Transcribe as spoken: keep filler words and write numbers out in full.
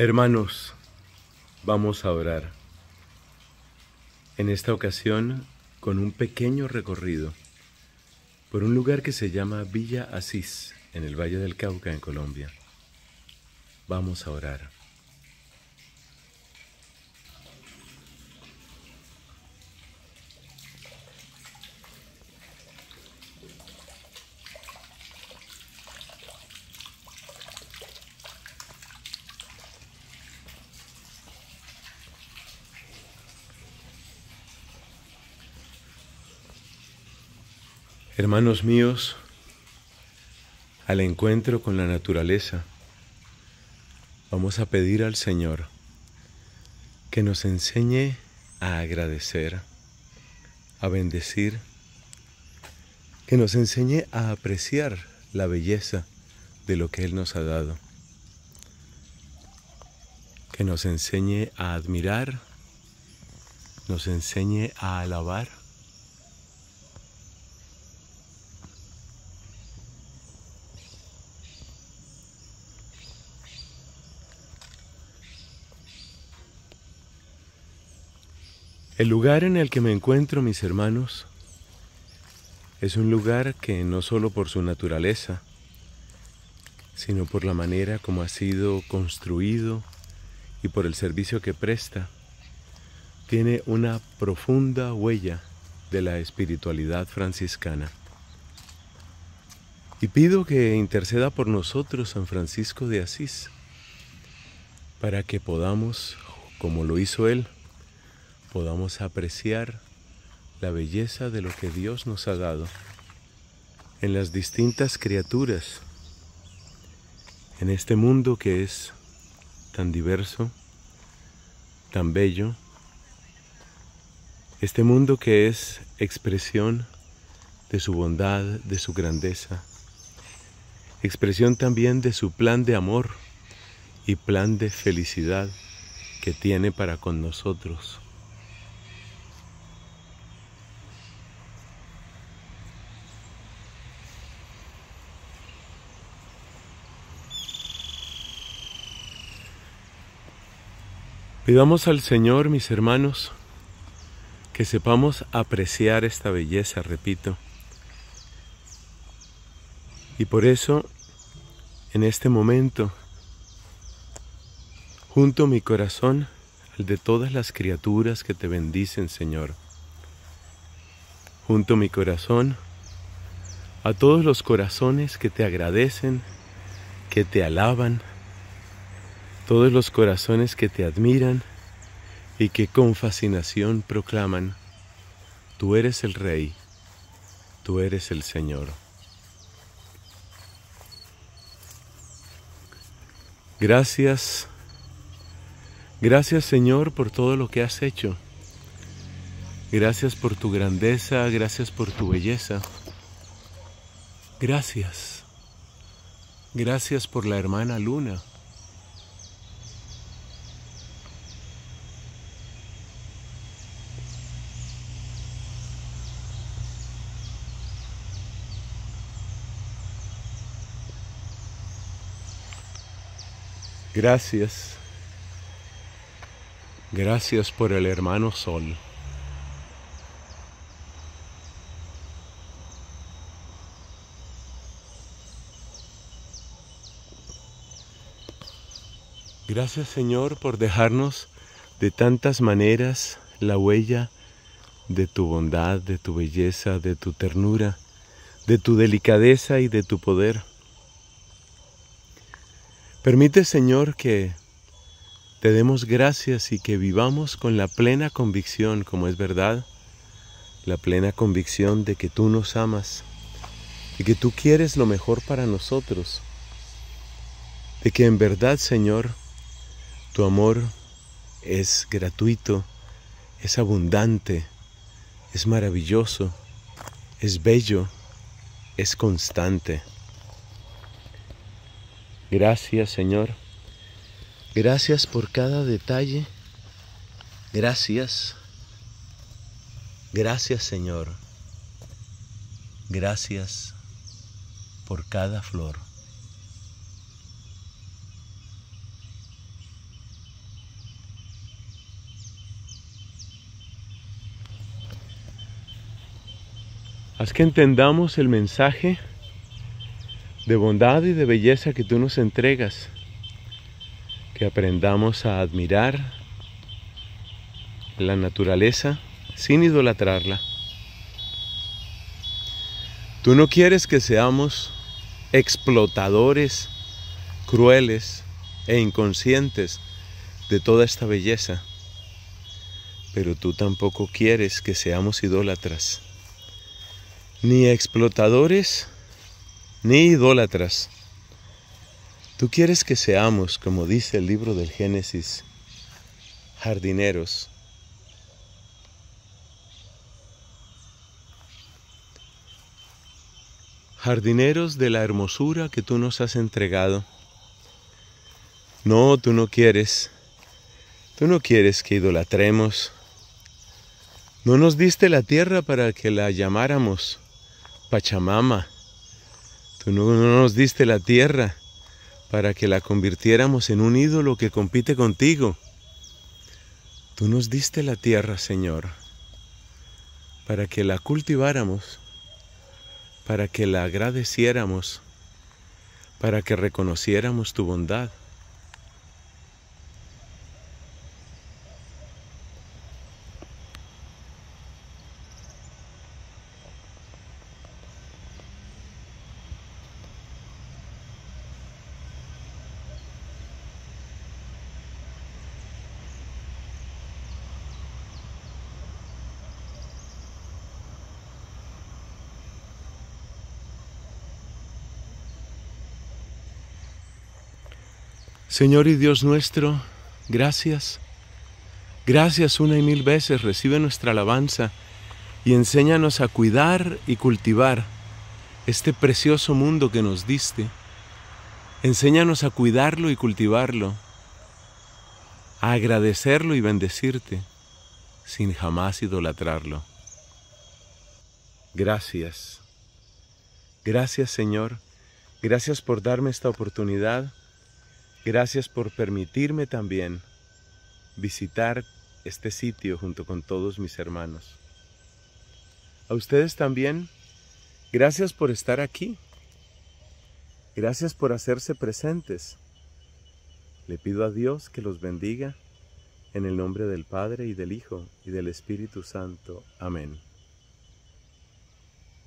Hermanos, vamos a orar. En esta ocasión, con un pequeño recorrido por un lugar que se llama Villa Asís, en el Valle del Cauca, en Colombia. Vamos a orar. Hermanos míos, al encuentro con la naturaleza, vamos a pedir al Señor que nos enseñe a agradecer, a bendecir, que nos enseñe a apreciar la belleza de lo que Él nos ha dado, que nos enseñe a admirar, nos enseñe a alabar, El lugar en el que me encuentro, mis hermanos, es un lugar que no solo por su naturaleza, sino por la manera como ha sido construido y por el servicio que presta, tiene una profunda huella de la espiritualidad franciscana. Y pido que interceda por nosotros San Francisco de Asís, para que podamos, como lo hizo él, podamos apreciar la belleza de lo que Dios nos ha dado en las distintas criaturas, en este mundo que es tan diverso, tan bello, este mundo que es expresión de su bondad, de su grandeza, expresión también de su plan de amor y plan de felicidad que tiene para con nosotros. Pidamos al Señor, mis hermanos, que sepamos apreciar esta belleza, repito. Y por eso, en este momento, junto mi corazón al de todas las criaturas que te bendicen, Señor. Junto mi corazón a todos los corazones que te agradecen, que te alaban, todos los corazones que te admiran y que con fascinación proclaman, tú eres el Rey, tú eres el Señor. Gracias, gracias Señor por todo lo que has hecho. Gracias por tu grandeza, gracias por tu belleza. Gracias, gracias por la hermana Luna. Gracias, gracias por el hermano Sol. Gracias, Señor, por dejarnos de tantas maneras la huella de tu bondad, de tu belleza, de tu ternura, de tu delicadeza y de tu poder. Permite, Señor, que te demos gracias y que vivamos con la plena convicción, como es verdad, la plena convicción de que tú nos amas, de que tú quieres lo mejor para nosotros, de que en verdad, Señor, tu amor es gratuito, es abundante, es maravilloso, es bello, es constante. Gracias, Señor. Gracias por cada detalle. Gracias. Gracias, Señor. Gracias por cada flor. Haz que entendamos el mensaje de bondad y de belleza que tú nos entregas, que aprendamos a admirar la naturaleza sin idolatrarla. Tú no quieres que seamos explotadores, crueles e inconscientes de toda esta belleza, pero tú tampoco quieres que seamos idólatras, ni explotadores, ni idólatras. Tú quieres que seamos, como dice el libro del Génesis, jardineros, jardineros de la hermosura que tú nos has entregado. No, tú no quieres, tú no quieres que idolatremos. No nos diste la tierra para que la llamáramos Pachamama. Tú no, no nos diste la tierra para que la convirtiéramos en un ídolo que compite contigo. Tú nos diste la tierra, Señor, para que la cultiváramos, para que la agradeciéramos, para que reconociéramos tu bondad. Señor y Dios nuestro, gracias, gracias una y mil veces, recibe nuestra alabanza y enséñanos a cuidar y cultivar este precioso mundo que nos diste. Enséñanos a cuidarlo y cultivarlo, a agradecerlo y bendecirte, sin jamás idolatrarlo. Gracias, gracias Señor, gracias por darme esta oportunidad. Gracias por permitirme también visitar este sitio junto con todos mis hermanos. A ustedes también, gracias por estar aquí. Gracias por hacerse presentes. Le pido a Dios que los bendiga en el nombre del Padre y del Hijo y del Espíritu Santo. Amén.